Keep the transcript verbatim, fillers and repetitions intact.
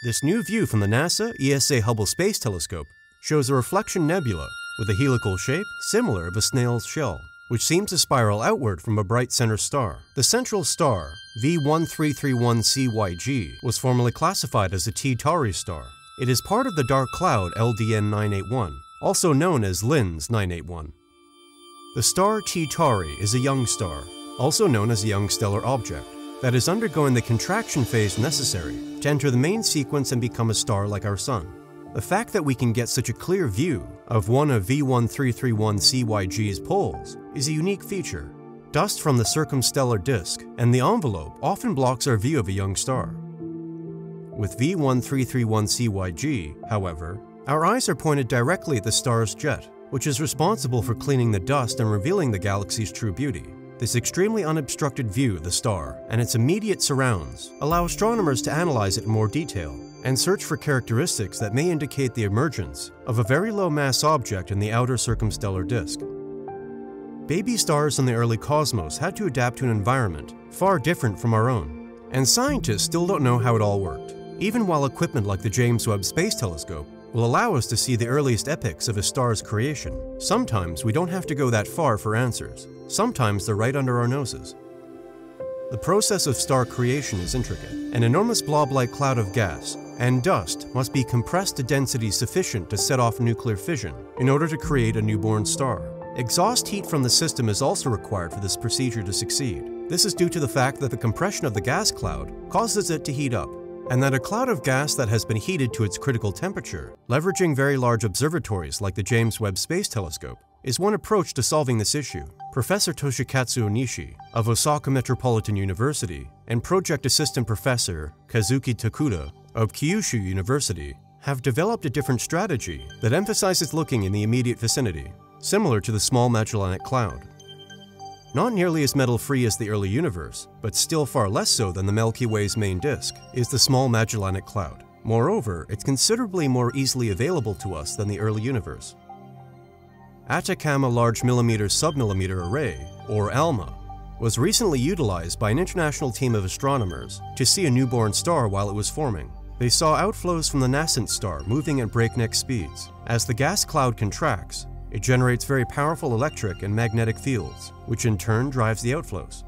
This new view from the NASA E S A Hubble Space Telescope shows a reflection nebula with a helical shape similar to a snail's shell, which seems to spiral outward from a bright center star. The central star, V one three three one C Y G, was formerly classified as a T Tauri star. It is part of the dark cloud L D N nine eighty-one, also known as L I N S nine eighty-one. The star T Tauri is a young star, also known as a young stellar object, that is undergoing the contraction phase necessary to enter the main sequence and become a star like our Sun. The fact that we can get such a clear view of one of V one three three one C Y G's poles is a unique feature. Dust from the circumstellar disk and the envelope often blocks our view of a young star. With V one three three one C Y G, however, our eyes are pointed directly at the star's jet, which is responsible for cleaning the dust and revealing the galaxy's true beauty. This extremely unobstructed view of the star and its immediate surrounds allow astronomers to analyze it in more detail and search for characteristics that may indicate the emergence of a very low-mass object in the outer circumstellar disk. Baby stars in the early cosmos had to adapt to an environment far different from our own, and scientists still don't know how it all worked, even while equipment like the James Webb Space Telescope will allow us to see the earliest epochs of a star's creation. Sometimes we don't have to go that far for answers. Sometimes they're right under our noses. The process of star creation is intricate. An enormous blob-like cloud of gas and dust must be compressed to density sufficient to set off nuclear fission in order to create a newborn star. Exhaust heat from the system is also required for this procedure to succeed. This is due to the fact that the compression of the gas cloud causes it to heat up, and that a cloud of gas that has been heated to its critical temperature, leveraging very large observatories like the James Webb Space Telescope, is one approach to solving this issue. Professor Toshikatsu Onishi of Osaka Metropolitan University and Project Assistant Professor Kazuki Tokuda of Kyushu University have developed a different strategy that emphasizes looking in the immediate vicinity, similar to the small Magellanic Cloud. Not nearly as metal-free as the early universe, but still far less so than the Milky Way's main disk, is the small Magellanic Cloud. Moreover, it's considerably more easily available to us than the early universe. Atacama Large Millimeter/submillimeter Array, or ALMA, was recently utilized by an international team of astronomers to see a newborn star while it was forming. They saw outflows from the nascent star moving at breakneck speeds. As the gas cloud contracts, it generates very powerful electric and magnetic fields, which in turn drives the outflows.